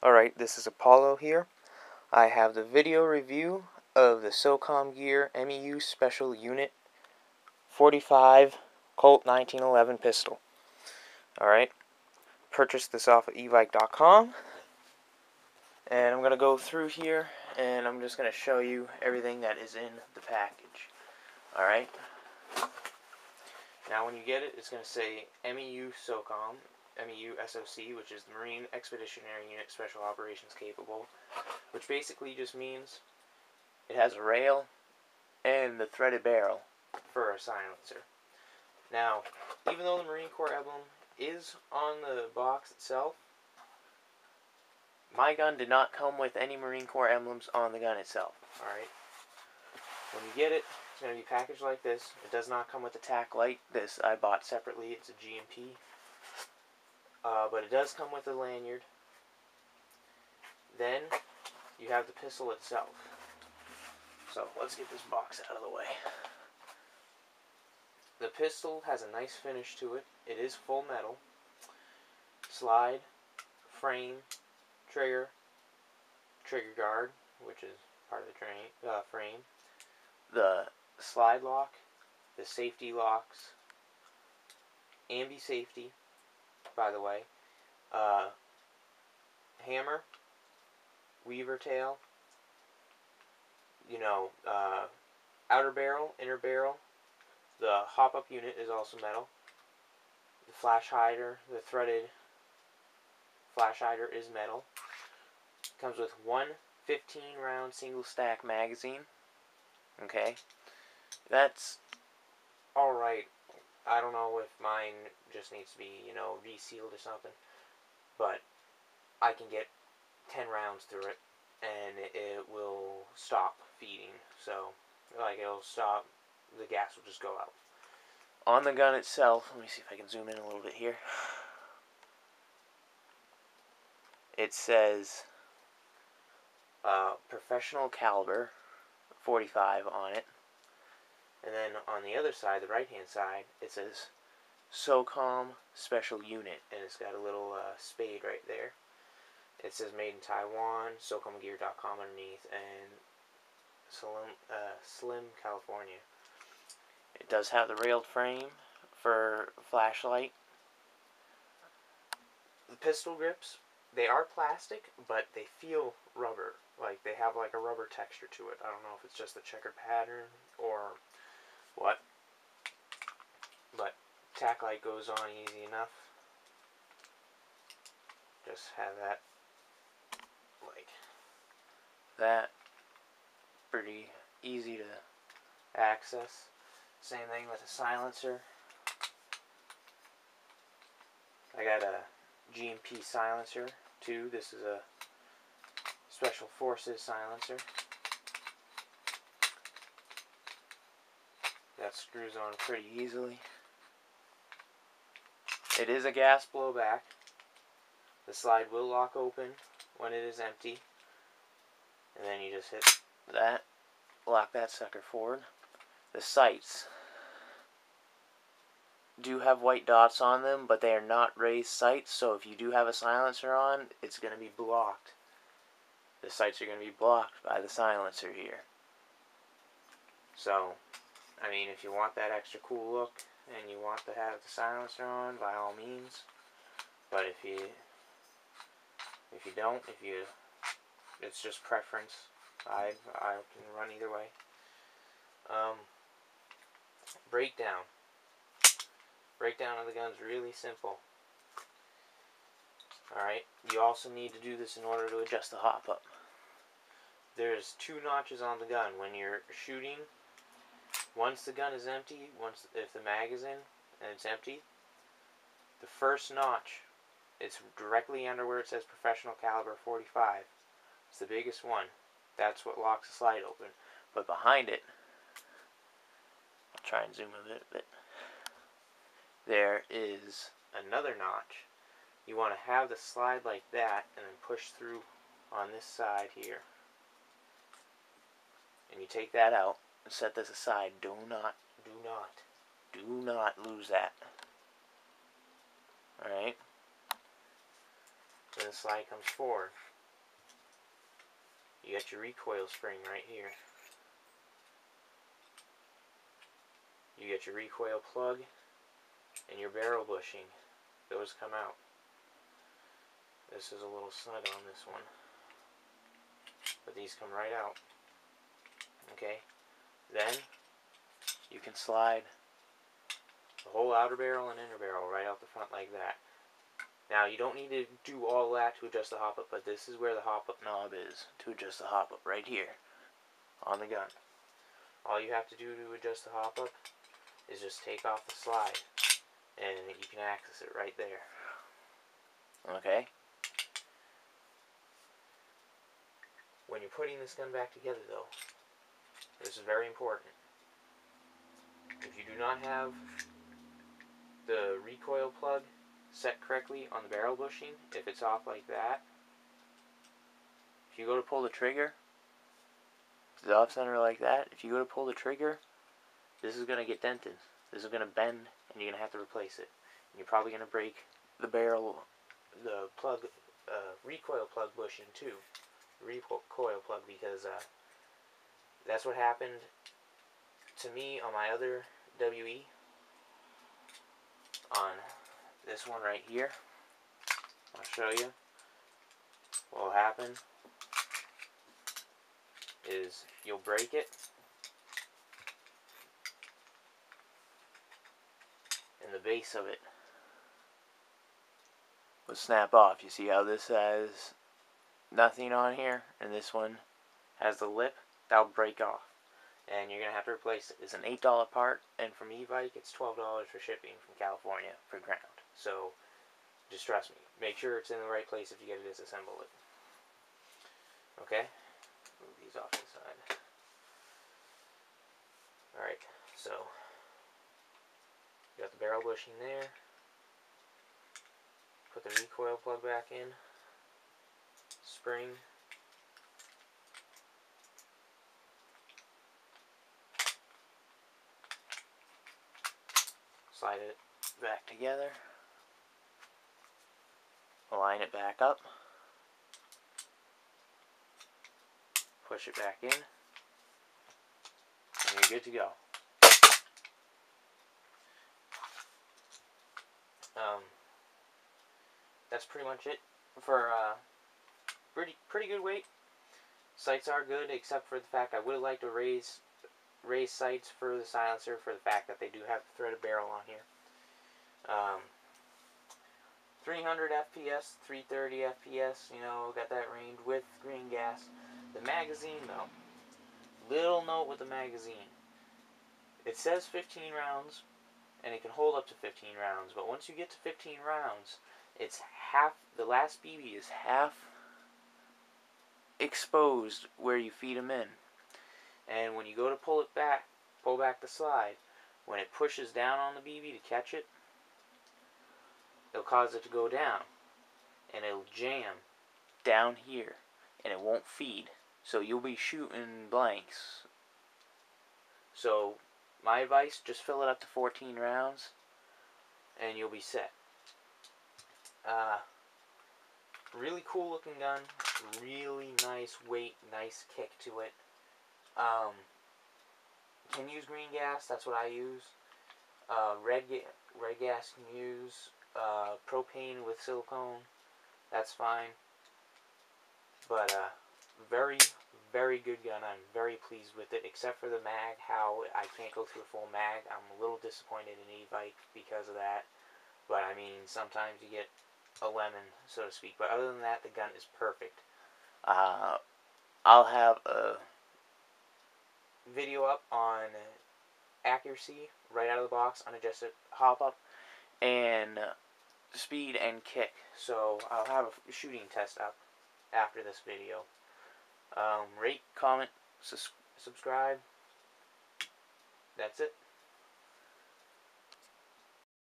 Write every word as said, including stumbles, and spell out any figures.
Alright, this is Apollo here. I have the video review of the SOCOM Gear M E U Special Unit forty-five Colt nineteen eleven pistol. Alright, purchased this off of e vike dot com. And I'm going to go through here and I'm just going to show you everything that is in the package. Alright, now when you get it, it's going to say M E U SOCOM. M E U S O C, which is the Marine Expeditionary Unit Special Operations Capable, which basically just means it has a rail and the threaded barrel for a silencer. Now, even though the Marine Corps emblem is on the box itself, my gun did not come with any Marine Corps emblems on the gun itself. Alright? When you get it, it's going to be packaged like this. It does not come with a tack light. This I bought separately. It's a G M P. Uh, but it does come with a lanyard. Then you have the pistol itself. So let's get this box out of the way. The pistol has a nice finish to it. It is full metal. Slide, frame, trigger, trigger guard, which is part of the train, uh, frame, the slide lock, the safety locks, ambi safety. By the way, uh, hammer, weaver tail, you know, uh, outer barrel, inner barrel, the hop-up unit is also metal, the flash hider, the threaded flash hider is metal, comes with one fifteen round single stack magazine, okay, that's alright. I don't know if mine just needs to be, you know, resealed or something, but I can get ten rounds through it, and it will stop feeding, so, like, it'll stop, the gas will just go out. On the gun itself, let me see if I can zoom in a little bit here, it says, uh, Professional Caliber forty-five on it. And then on the other side, the right-hand side, it says SOCOM Special Unit, and it's got a little uh, spade right there. It says Made in Taiwan, Socom gear dot com underneath, and Slim, uh, Slim, California. It does have the railed frame for flashlight. The pistol grips, they are plastic, but they feel rubber. Like, they have like a rubber texture to it. I don't know if it's just the checkered pattern or what, but tack light goes on easy enough. Just have that like that, pretty easy to access. Same thing with the silencer. I got a G M P silencer too. This is a Special Forces silencer. That screws on pretty easily. It is a gas blowback. The slide will lock open when it is empty. And then you just hit that. Lock that sucker forward. The sights do have white dots on them, but they are not raised sights, so if you do have a silencer on, it's going to be blocked. The sights are going to be blocked by the silencer here. So, I mean, if you want that extra cool look and you want to have the silencer on, by all means. But if you if you don't, if you it's just preference. I I can run either way. Um, breakdown. Breakdown of the gun's really simple. Alright, you also need to do this in order to adjust the hop-up. There's two notches on the gun when you're shooting. Once the gun is empty, once if the mag is in and it's empty, the first notch, it's directly under where it says Professional Caliber forty-five. It's the biggest one. That's what locks the slide open. But behind it, I'll try and zoom a bit, but there is another notch. You want to have the slide like that and then push through on this side here. And you take that out and set this aside. Do not, do not, do not lose that. Alright. So the slide comes forward. You got your recoil spring right here. You get your recoil plug and your barrel bushing. Those come out. This is a little snug on this one, but these come right out. Okay, then you can slide the whole outer barrel and inner barrel right out the front like that. Now you don't need to do all that to adjust the hop-up, but this is where the hop-up knob is to adjust the hop-up, right here on the gun. All you have to do to adjust the hop-up is just take off the slide, and you can access it right there. Okay? When you're putting this gun back together, though, this is very important. If you do not have the recoil plug set correctly on the barrel bushing, if it's off like that, if you go to pull the trigger, the off center like that, if you go to pull the trigger, this is going to get dented. This is going to bend, and you're going to have to replace it. And you're probably going to break the barrel, the plug, uh, recoil plug bushing too. Recoil plug, because uh, that's what happened to me on my other W E, on this one right here. I'll show you what will happen. Is you'll break it, and the base of it will snap off. You see how this has nothing on here, and this one has the lip that'll break off, and you're gonna have to replace it. It's an eight dollar part, and from Evike it's twelve dollars for shipping from California per ground. So just trust me. Make sure it's in the right place if you get to disassemble it. Okay. Move these off to the side. Alright, so you got the barrel bushing there. Put the recoil plug back in. Spring. Slide it back together. Align it back up. Push it back in, and you're good to go. Um, that's pretty much it for uh, pretty pretty good weight. Sights are good, except for the fact I would have liked to raise raise sights for the silencer, for the fact that they do have the threaded barrel on here. Um, three hundred F P S, three thirty F P S, you know, got that range with green gas. The magazine, though, little note with the magazine. It says fifteen rounds, and it can hold up to fifteen rounds, but once you get to fifteen rounds, it's half, the last B B is half exposed where you feed them in. And when you go to pull it back, pull back the slide, when it pushes down on the B B to catch it, it'll cause it to go down, and it'll jam down here, and it won't feed. So you'll be shooting blanks. So my advice, just fill it up to fourteen rounds and you'll be set. Uh, really cool looking gun. Really nice weight. Nice kick to it. Um, can use green gas. That's what I use. Uh, red, ga red gas can use. Uh, propane with silicone. That's fine. But, uh, very, very good gun. I'm very pleased with it, except for the mag, how I can't go through a full mag. I'm a little disappointed in Evike because of that. But, I mean, sometimes you get a lemon, so to speak. But other than that, the gun is perfect. Uh, I'll have a video up on accuracy, right out of the box, unadjusted hop-up, and speed and kick. So, I'll have a shooting test up after this video. Um, rate, comment, sus subscribe. That's it.